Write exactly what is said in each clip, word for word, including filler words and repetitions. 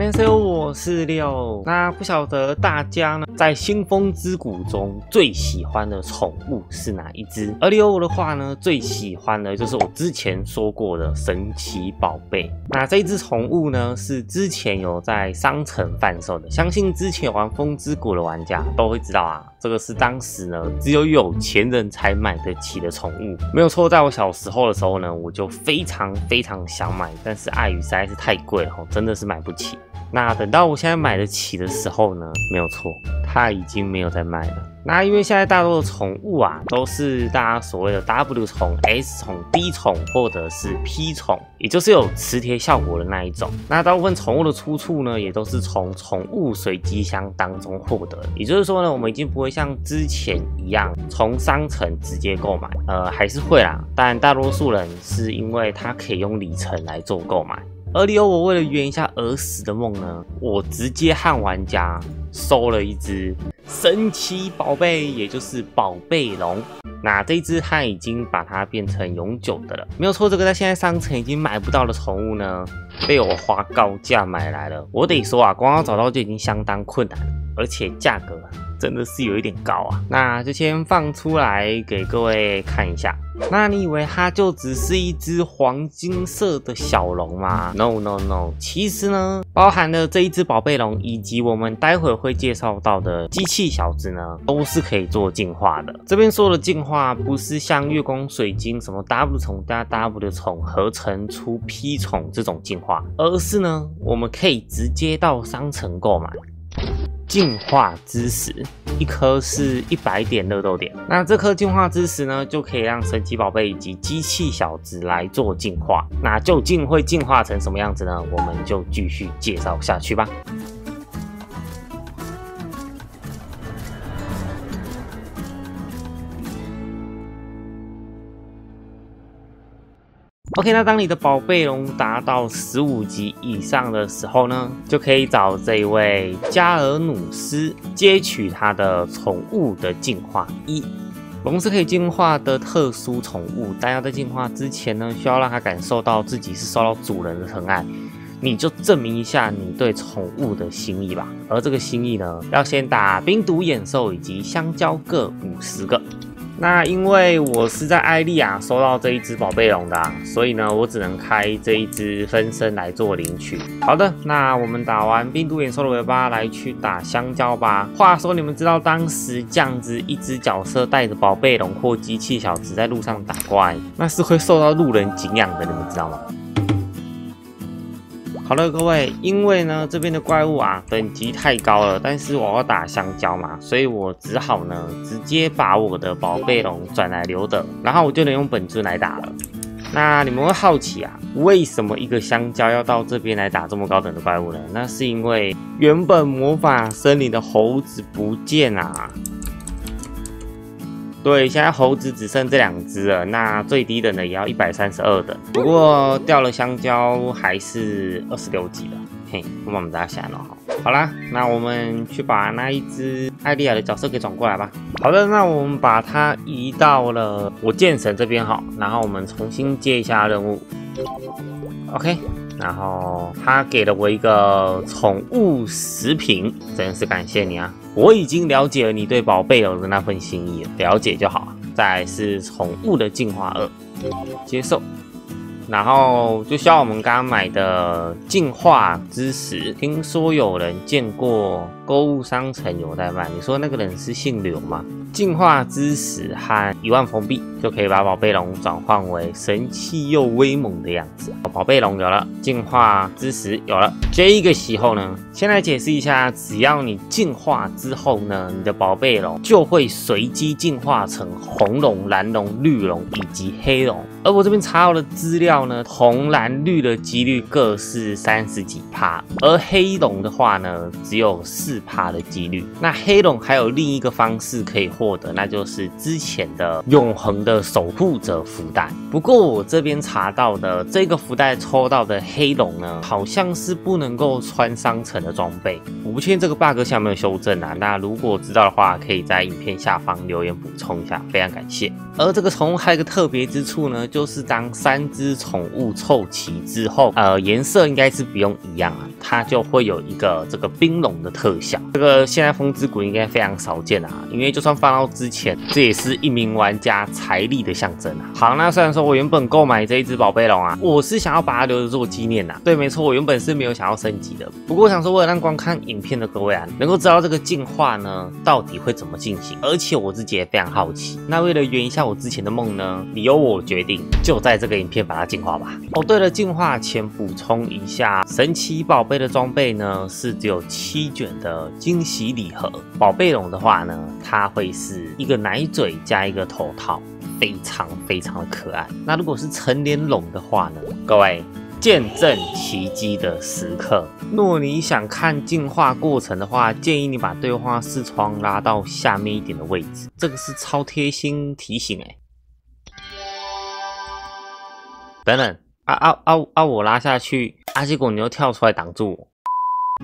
安妞说，我是六。那不晓得大家呢，在星风之谷中最喜欢的宠物是哪一只？而六的话呢，最喜欢的就是我之前说过的神奇宝贝。那这一只宠物呢，是之前有在商城贩售的，相信之前玩风之谷的玩家都会知道啊。 这个是当时呢，只有有钱人才买得起的宠物，没有错。在我小时候的时候呢，我就非常非常想买，但是碍于实在是太贵了，真的是买不起。那等到我现在买得起的时候呢，没有错，它已经没有在卖了。 那因为现在大多的宠物啊，都是大家所谓的 W 宠、S 宠、D 宠或者是 P 宠，也就是有磁铁效果的那一种。那大部分宠物的出处呢，也都是从宠物随机箱当中获得。也就是说呢，我们已经不会像之前一样从商城直接购买，呃，还是会啦，但大多数人是因为它可以用里程来做购买。 而里欧，我为了圆一下儿时的梦呢，我直接和玩家收了一只神奇宝贝，也就是宝贝龙。那这一只它已经把它变成永久的了，没有错。这个在现在商城已经买不到的宠物呢，被我花高价买来了。我得说啊，光要找到就已经相当困难了，而且价格真的是有一点高啊。那就先放出来给各位看一下。 那你以为它就只是一只黄金色的小龙吗 ？No No No， 其实呢，包含了这一只宝贝龙以及我们待会会介绍到的机器小子呢，都是可以做进化的。这边说的进化，不是像月光水晶什么 W 宠加 W 宠合成出 P 宠这种进化，而是呢，我们可以直接到商城购买。 进化之石，一颗是一百点热豆点。那这颗进化之石呢，就可以让神奇宝贝以及机器小子来做进化。那究竟会进化成什么样子呢？我们就继续介绍下去吧。 OK， 那当你的宝贝龙达到十五级以上的时候呢，就可以找这一位加尔努斯接取他的宠物的进化一。龙是可以进化的特殊宠物，但要在进化之前呢，需要让它感受到自己是受到主人的疼爱。 你就证明一下你对宠物的心意吧，而这个心意呢，要先打冰毒眼兽以及香蕉各五十个。那因为我是在艾利亚收到这一只宝贝龙的、啊，所以呢，我只能开这一只分身来做领取。好的，那我们打完冰毒眼兽的尾巴，来去打香蕉吧。话说，你们知道当时这样子一只角色带着宝贝龙或机器小子在路上打怪，那是会受到路人敬仰的，你们知道吗？ 好了，各位，因为呢这边的怪物啊等级太高了，但是我要打香蕉嘛，所以我只好呢直接把我的宝贝龙转来留的，然后我就能用本尊来打了。那你们会好奇啊，为什么一个香蕉要到这边来打这么高等的怪物呢？那是因为原本魔法森林的猴子不见啊。 对，现在猴子只剩这两只了，那最低等的也要一百三十二等。不过掉了香蕉还是二十六级的，嘿，我们大家想了哈。好啦，那我们去把那一只艾莉亚的角色给转过来吧。好的，那我们把它移到了我剑神这边哈，然后我们重新接一下任务。OK， 然后他给了我一个宠物食品，真是感谢你啊。 我已经了解了你对宝贝龙的那份心意了，了解就好。再来是宠物的进化二，接受。然后就像我们刚刚买的进化之石，听说有人见过购物商城有在卖，你说那个人是姓刘吗？进化之石和一万封闭就可以把宝贝龙转换为神气又威猛的样子。宝贝龙有了，进化之石有了。 这个时候呢，先来解释一下，只要你进化之后呢，你的宝贝龙就会随机进化成红龙、蓝龙、绿龙以及黑龙。而我这边查到的资料呢，红、蓝、绿的几率各是三十几趴，而黑龙的话呢，只有四百分之四 的几率。那黑龙还有另一个方式可以获得，那就是之前的永恒的守护者福袋。不过我这边查到的这个福袋抽到的黑龙呢，好像是不能够穿商城的装备。我不确定这个 bug 下有没有修正啊？那如果知道的话，可以在影片下方留言补充一下，非常感谢。而这个宠物还有一个特别之处呢，就是当三只宠物凑齐之后，呃，颜色应该是不用一样啊，它就会有一个这个冰龙的特效。这个现在风之谷应该非常少见啊，因为就算放到之前，这也是一名玩家财力的象征啊。好，那虽然说我原本购买这一只宝贝龙啊，我是想要把它留着做纪念啊。对，没错，我原本是没有想要升级的。不过我想说，为了让观看影片的各位啊，能够知道这个进化呢到底会怎么进行，而且我自己也非常好奇。那为了圆一下我之前的梦呢，由我决定就在这个影片把它进化吧。哦，对了，进化前补充一下，神奇宝贝的装备呢是只有七卷的惊喜礼盒。宝贝龙的话呢，它会是一个奶嘴加一个头套，非常非常的可爱。那如果是成年龙的话呢，各位。见证奇迹的时刻。若你想看进化过程的话，建议你把对话视窗拉到下面一点的位置。这个是超贴心提醒哎。等等，啊啊啊啊！我拉下去，啊，结果你又跳出来挡住我。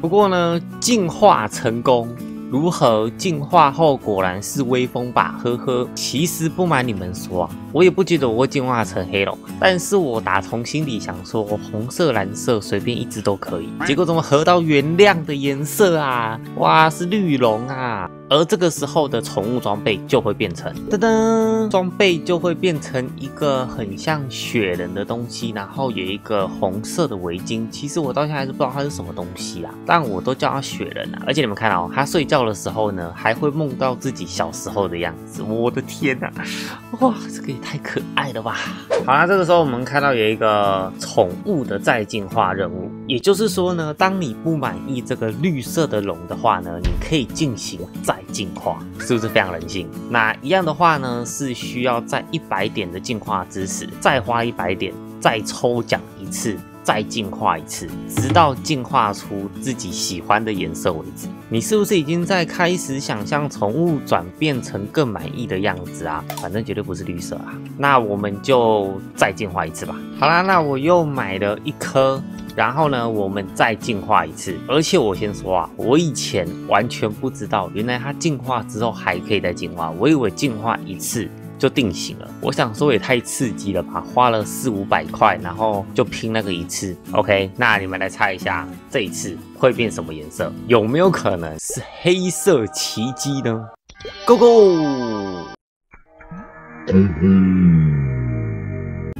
不过呢，进化成功。如何进化后果然是威风吧，呵呵。其实不瞒你们说啊，我也不觉得我会进化成黑龙，但是我打从心里想说，红色、蓝色随便一只都可以。结果怎么合到原亮的颜色啊？哇，是绿龙啊！而这个时候的宠物装备就会变成，噔噔，装备就会变成一个很像雪人的东西，然后有一个红色的围巾。其实我到现在还是不知道它是什么东西啊，但我都叫它雪人啊。而且你们看哦，它睡觉的时候呢，还会梦到自己小时候的样子，我的天啊，哇，这个也太可爱了吧！好啦，这个时候我们看到有一个宠物的再进化任务，也就是说呢，当你不满意这个绿色的龙的话呢，你可以进行再进化，是不是非常人性？那一样的话呢，是需要在一百点的进化知识，再花一百点，再抽奖一次。再进化一次，直到进化出自己喜欢的颜色为止。你是不是已经在开始想象宠物转变成更满意的样子啊？反正绝对不是绿色啊。那我们就再进化一次吧。好啦，那我又买了一颗。然后呢，我们再进化一次。而且我先说啊，我以前完全不知道，原来它进化之后还可以再进化。我以为进化一次就定型了，我想说也太刺激了吧！花了四五百块，然后就拼那个一次。OK， 那你们来猜一下，这一次会变什么颜色？有没有可能是黑色奇迹呢 ？Go go！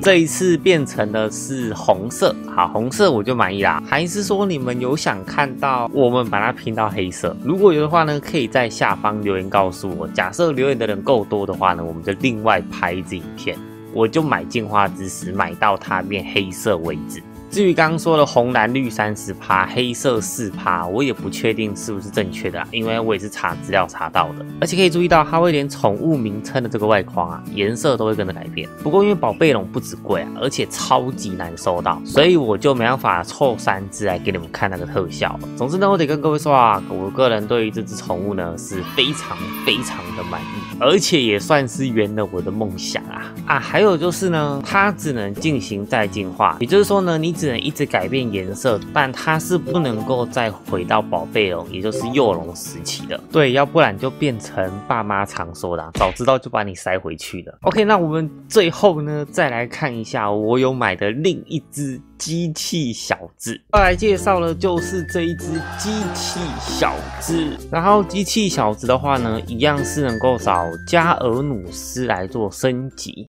这一次变成的是红色，好，红色我就满意啦。还是说你们有想看到我们把它拼到黑色？如果有的话呢，可以在下方留言告诉我。假设留言的人够多的话呢，我们就另外拍一支影片，我就买进化知识，买到它变黑色为止。至于刚刚说的红蓝绿 百分之三十， 黑色 百分之四， 我也不确定是不是正确的啊，因为我也是查资料查到的。而且可以注意到，它会连宠物名称的这个外框啊，颜色都会跟着改变。不过因为宝贝龙不止贵啊，而且超级难收到，所以我就没办法凑三只来给你们看那个特效。总之呢，我得跟各位说啊，我个人对于这只宠物呢是非常非常的满意，而且也算是圆了我的梦想啊啊！还有就是呢，它只能进行再进化，也就是说呢，你只只能一直改变颜色，但它是不能够再回到宝贝龙，也就是幼龙时期的。对，要不然就变成爸妈常说的、啊，早知道就把你塞回去了。OK， 那我们最后呢，再来看一下我有买的另一只机器小智。要来介绍的就是这一只机器小智。然后机器小智的话呢，一样是能够找加尔努斯来做升级。